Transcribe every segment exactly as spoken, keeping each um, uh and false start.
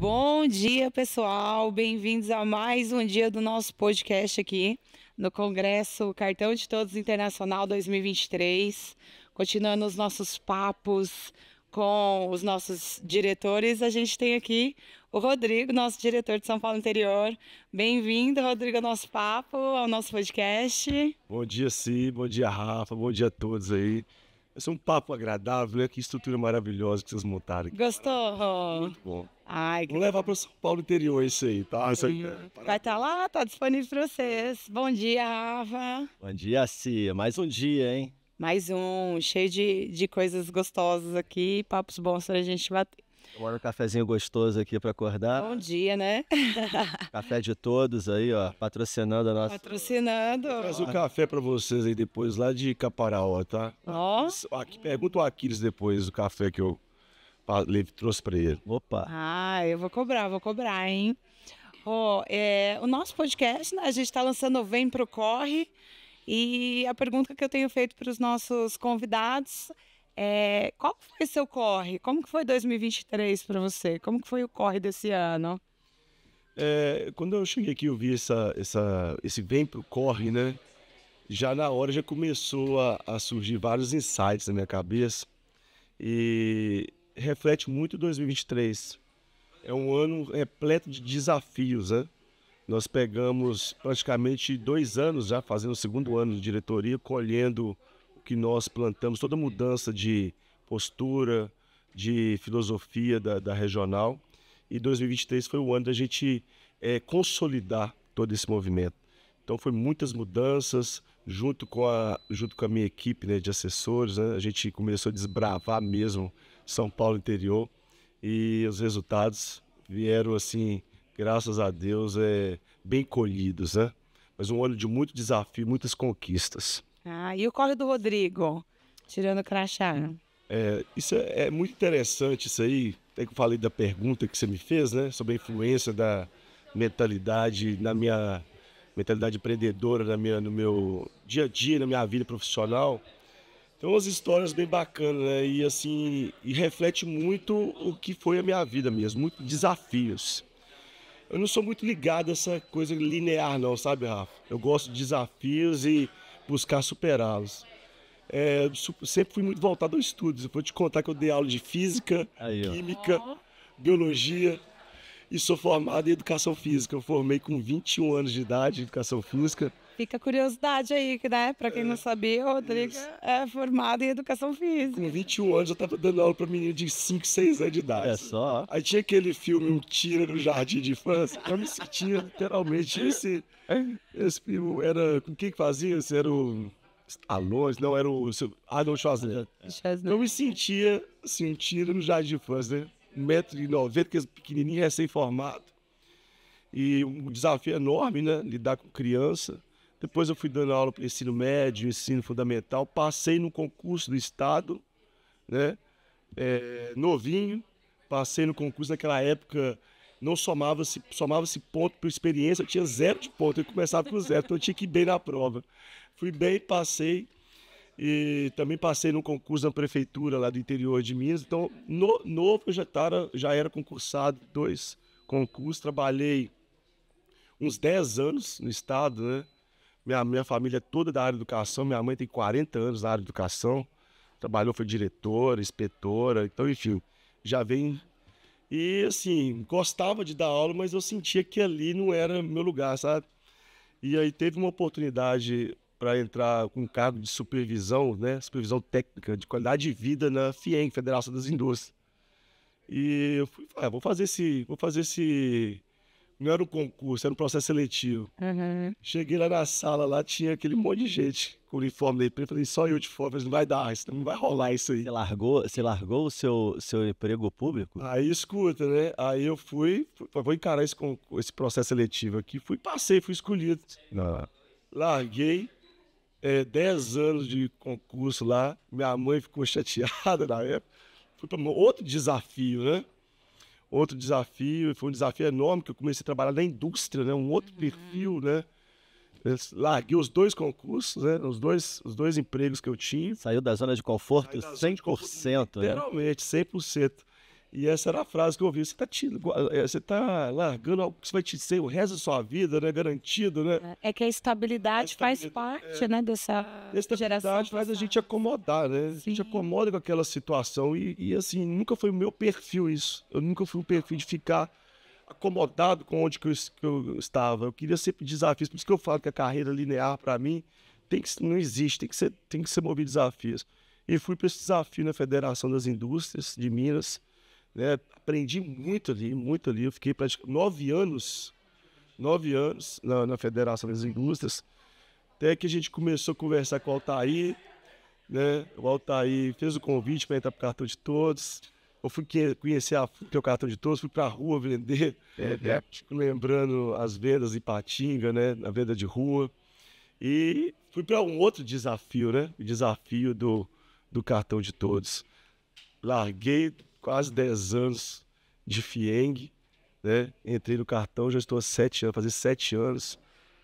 Bom dia, pessoal. Bem-vindos a mais um dia do nosso podcast aqui no Congresso Cartão de Todos Internacional dois mil e vinte e três. Continuando os nossos papos com os nossos diretores, a gente tem aqui o Rodrigo, nosso diretor de São Paulo Interior. Bem-vindo, Rodrigo, ao nosso papo, ao nosso podcast. Bom dia, Cí, bom dia, Rafa, bom dia a todos aí. Esse é um papo agradável, né? Que estrutura maravilhosa que vocês montaram aqui. Gostou, Rô? Muito bom. Ai, que... Vamos levar para o São Paulo Interior isso aí, tá? Isso aí, é... Vai estar tá lá, tá disponível para vocês. Bom dia, Rafa. Bom dia, Cí. Mais um dia, hein? Mais um, cheio de, de coisas gostosas aqui, papos bons para a gente bater. Agora um cafezinho gostoso aqui para acordar. Bom dia, né? Café de todos aí, ó, patrocinando a nossa... Patrocinando. Traz o café para vocês aí depois, lá de Caparaó, tá? Ó. Oh. Pergunta o Aquiles depois o café que eu trouxe para ele. Opa. Ah, eu vou cobrar, vou cobrar, hein? Oh, é, o nosso podcast, né, a gente está lançando o Vem Pro Corre. E a pergunta que eu tenho feito para os nossos convidados é: qual foi seu corre? Como que foi dois mil e vinte e três para você? Como que foi o corre desse ano? É, quando eu cheguei aqui, eu vi essa, essa, esse Vem Pro Corre, né? Já na hora já começou a, a surgir vários insights na minha cabeça e reflete muito dois mil e vinte e três. É um ano repleto de desafios, né? Nós pegamos praticamente dois anos já, fazendo o segundo ano de diretoria, colhendo o que nós plantamos, toda mudança de postura, de filosofia da, da regional. E dois mil e vinte e três foi o ano da gente é, consolidar todo esse movimento. Então, foi muitas mudanças, junto com a, junto com a minha equipe, né, de assessores, né, a gente começou a desbravar mesmo São Paulo Interior. E os resultados vieram assim... Graças a Deus, é bem colhidos, né? Mas um ano de muito desafio, muitas conquistas. Ah, e o corre do Rodrigo, tirando o crachá? É, isso é, é muito interessante isso aí. Até que eu falei da pergunta que você me fez, né? Sobre a influência da mentalidade, na minha mentalidade empreendedora, na minha, no meu dia a dia, na minha vida profissional. Então, umas histórias bem bacanas, né? E assim, e reflete muito o que foi a minha vida mesmo, muitos desafios. Eu não sou muito ligado a essa coisa linear não, sabe, Rafa? Eu gosto de desafios e buscar superá-los. É, sempre fui muito voltado ao estudo. Eu vou te contar que eu dei aula de física, aí, química, oh. biologia e sou formado em educação física. Eu formei com vinte e um anos de idade em educação física. Fica a curiosidade aí, né? Para quem é, não sabia, o Rodrigo isso. é formado em educação física. Com vinte e um anos, eu tava dando aula para menino de cinco, seis anos de idade. É só. Aí tinha aquele filme Um Tiro no Jardim de Infância. Eu me sentia literalmente esse. Esse filme era. Com quem que fazia? Esse era o. Alonso? Não, era o. Arnold Schwarzenegger. Eu me sentia assim, um tiro no jardim de infância, né? um metro e noventa, que é pequenininho, recém-formado. E um desafio enorme, né? Lidar com criança. Depois eu fui dando aula para ensino médio, ensino fundamental. Passei no concurso do Estado, né? É, novinho. Passei no concurso naquela época, não somava-se somava-se ponto por experiência. Eu tinha zero de ponto, eu começava com zero. Então eu tinha que ir bem na prova. Fui bem, passei. E também passei no concurso da prefeitura lá do interior de Minas. Então, no, novo, eu já, tava, já era concursado, dois concursos. Trabalhei uns dez anos no Estado, né? Minha, minha família toda da área de educação, minha mãe tem quarenta anos na área de educação, trabalhou, foi diretora, inspetora, então enfim, já vem... E assim, gostava de dar aula, mas eu sentia que ali não era meu lugar, sabe? E aí teve uma oportunidade para entrar com um cargo de supervisão, né? Supervisão técnica de qualidade de vida na FIENG, Federação das Indústrias. E eu fui, ah, vou fazer esse... Vou fazer esse... Não era um concurso, era um processo seletivo. Uhum. Cheguei lá na sala, lá tinha aquele monte de gente com uniforme da empresa. Falei, só eu de fora, não vai dar, isso não vai rolar isso aí. Você largou, você largou o seu, seu emprego público? Aí escuta, né? Aí eu fui, fui vou encarar esse, esse processo seletivo aqui. Fui, passei, fui escolhido. Não. Larguei, é, dez anos de concurso lá. Minha mãe ficou chateada na época. Fui para outro desafio, né? Outro desafio, foi um desafio enorme, que eu comecei a trabalhar na indústria, né? Um outro perfil, né? Eu larguei os dois concursos, né? Os dois, os dois empregos que eu tinha. Saiu da zona de conforto cem por cento, né? Literalmente, cem por cento. E essa era a frase que eu ouvi. Você tá, te, você tá largando algo que vai te ser o resto da sua vida, né? Garantido, né? É que a estabilidade, a estabilidade faz parte, é, né? Dessa geração. A estabilidade faz a gente acomodar, né? Sim. A gente acomoda com aquela situação. E, e, assim, nunca foi o meu perfil isso. Eu nunca fui o perfil de ficar acomodado com onde que eu, que eu estava. Eu queria sempre desafios. Por isso que eu falo que a carreira linear, para mim, tem que, não existe. Tem que ser, tem que ser movido desafios. E fui para esse desafio na Federação das Indústrias de Minas. Né, aprendi muito ali, muito ali. Eu fiquei praticamente nove anos, nove anos na, na Federação das Indústrias, até que a gente começou a conversar com o Altair, né? O Altair fez o convite para entrar para o Cartão de Todos. Eu fui conhecer a, o Cartão de Todos, fui para a rua vender, é, né? Lembrando as vendas em Ipatinga, né? Na venda de rua. E fui para um outro desafio, né? O desafio do, do Cartão de Todos. Larguei quase dez anos de FIENG, né? Entrei no cartão, já estou há sete anos, fazer sete anos,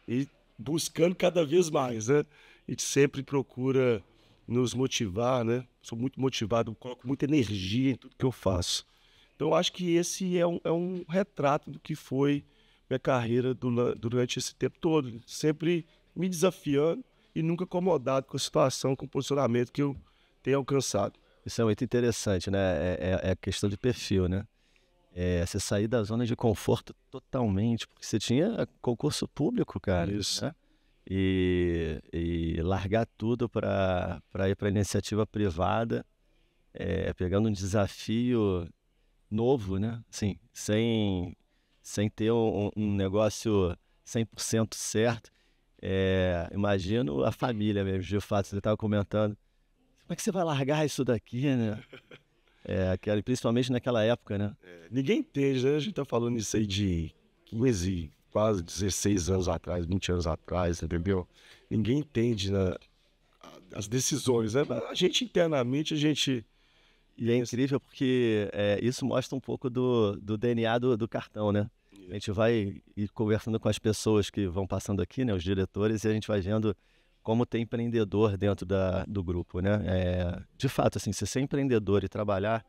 e buscando cada vez mais, né? A gente sempre procura nos motivar, né? Sou muito motivado, coloco muita energia em tudo que eu faço. Então, eu acho que esse é um, é um retrato do que foi minha carreira do, durante esse tempo todo, sempre me desafiando e nunca acomodado com a situação, com o posicionamento que eu tenho alcançado. Isso é muito interessante, né? É, é, é a questão de perfil, né? É você sair da zona de conforto totalmente, porque você tinha concurso público, cara. Isso. Né? E, e largar tudo para ir para a iniciativa privada, é, pegando um desafio novo, né? Assim, sem, sem ter um, um negócio cem por cento certo. É, imagino a família mesmo, de fato, você estava comentando. Como é que você vai largar isso daqui, né? É, principalmente naquela época, né? É, ninguém entende, né? A gente tá falando isso aí de quinze, quase dezesseis anos atrás, vinte anos atrás, entendeu? Ninguém entende, né, as decisões, né? A gente internamente, a gente... E é incrível porque é, isso mostra um pouco do, do D N A do, do cartão, né? A gente vai ir conversando com as pessoas que vão passando aqui, né? Os diretores, e a gente vai vendo... como tem empreendedor dentro da, do grupo, né? É, de fato, assim, você ser empreendedor e trabalhar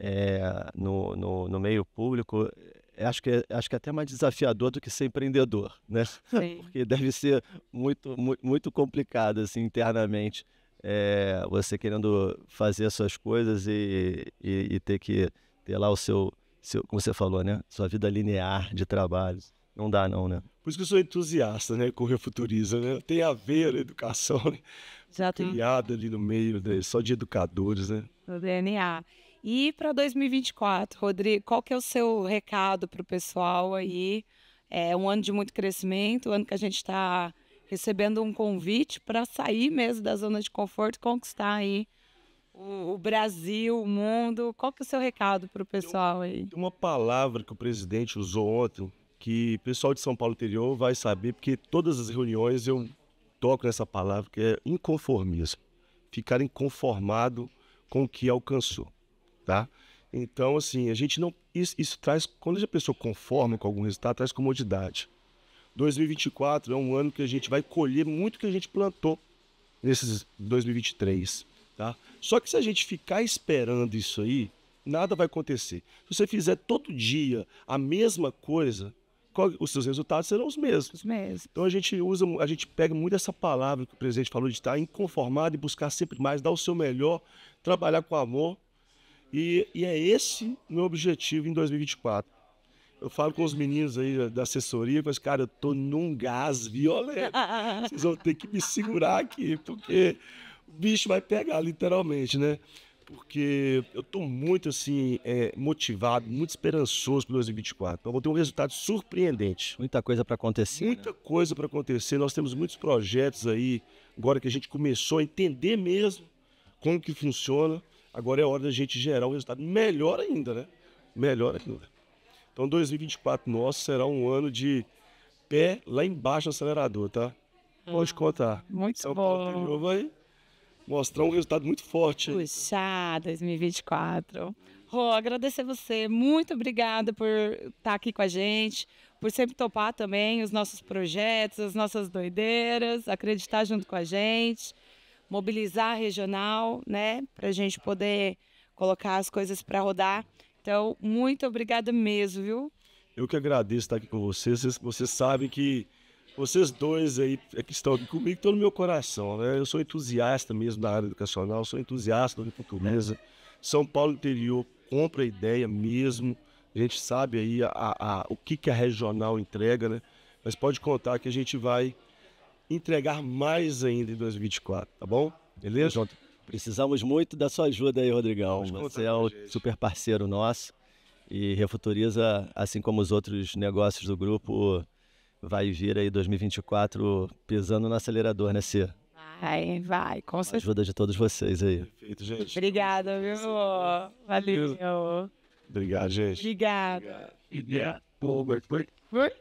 é, no, no, no meio público, acho que, é, acho que é até mais desafiador do que ser empreendedor, né? Sim. Porque deve ser muito, muito, muito complicado, assim, internamente, é, você querendo fazer as suas coisas e, e, e ter que ter lá o seu, seu, como você falou, né? Sua vida linear de trabalho. Não dá, não, né? Por isso que eu sou entusiasta, né, com o Refuturiza, né? Tem a ver a educação, né? Já tem. Criado ali no meio, né? Só de educadores, né? O D N A. E para dois mil e vinte e quatro, Rodrigo, qual que é o seu recado para o pessoal aí? É um ano de muito crescimento, um ano que a gente está recebendo um convite para sair mesmo da zona de conforto e conquistar aí o Brasil, o mundo. Qual que é o seu recado para o pessoal aí? Tem uma palavra que o presidente usou ontem, que o pessoal de São Paulo Interior vai saber, porque todas as reuniões eu toco nessa palavra, que é inconformismo. Ficar inconformado com o que alcançou, tá? Então, assim, a gente não... Isso, isso traz... Quando a pessoa conforma com algum resultado, traz comodidade. dois mil e vinte e quatro é um ano que a gente vai colher muito que a gente plantou nesses dois mil e vinte e três, tá? Só que se a gente ficar esperando isso aí, nada vai acontecer. Se você fizer todo dia a mesma coisa... os seus resultados serão os mesmos. Os mesmos. Então a gente usa, a gente pega muito essa palavra que o presidente falou de estar inconformado e buscar sempre mais, dar o seu melhor, trabalhar com amor. E, e é esse meu objetivo em dois mil e vinte e quatro. Eu falo com os meninos aí da assessoria, mas, cara, eu tô num gás violento. Vocês vão ter que me segurar aqui, porque o bicho vai pegar, literalmente, né? Porque eu estou muito assim, é, motivado, muito esperançoso para dois mil e vinte e quatro. Então, vou ter um resultado surpreendente. Muita coisa para acontecer. Muita né? coisa para acontecer. Nós temos muitos projetos aí, agora que a gente começou a entender mesmo como que funciona. Agora é hora da gente gerar um resultado melhor ainda, né? Melhor ainda. Então, dois mil e vinte e quatro nosso será um ano de pé lá embaixo no acelerador, tá? Pode contar. Muito São Paulo bom. Interior vai... mostrar um resultado muito forte. Puxa, dois mil e vinte e quatro. Rô, agradecer você. Muito obrigada por estar aqui com a gente, por sempre topar também os nossos projetos, as nossas doideiras, acreditar junto com a gente, mobilizar a regional, né? Para a gente poder colocar as coisas para rodar. Então, muito obrigada mesmo, viu? Eu que agradeço estar aqui com vocês. Vocês, vocês sabem que vocês dois aí que estão aqui comigo estão no meu coração, né? Eu sou entusiasta mesmo da área educacional, sou entusiasta da Refuturiza. São Paulo Interior compra a ideia mesmo. A gente sabe aí a, a, a, o que, que a regional entrega, né? Mas pode contar que a gente vai entregar mais ainda em dois mil e vinte e quatro, tá bom? Beleza? Precisamos muito da sua ajuda aí, Rodrigão. Você é um super parceiro nosso e Refuturiza, assim como os outros negócios do grupo, vai vir aí dois mil e vinte e quatro pisando no acelerador, né, Cê? Vai, vai, com certeza. A ajuda de todos vocês aí. Perfeito, gente. Obrigada, meu amor. Valeu. Obrigado, gente. Obrigado. Obrigado. Foi? Foi?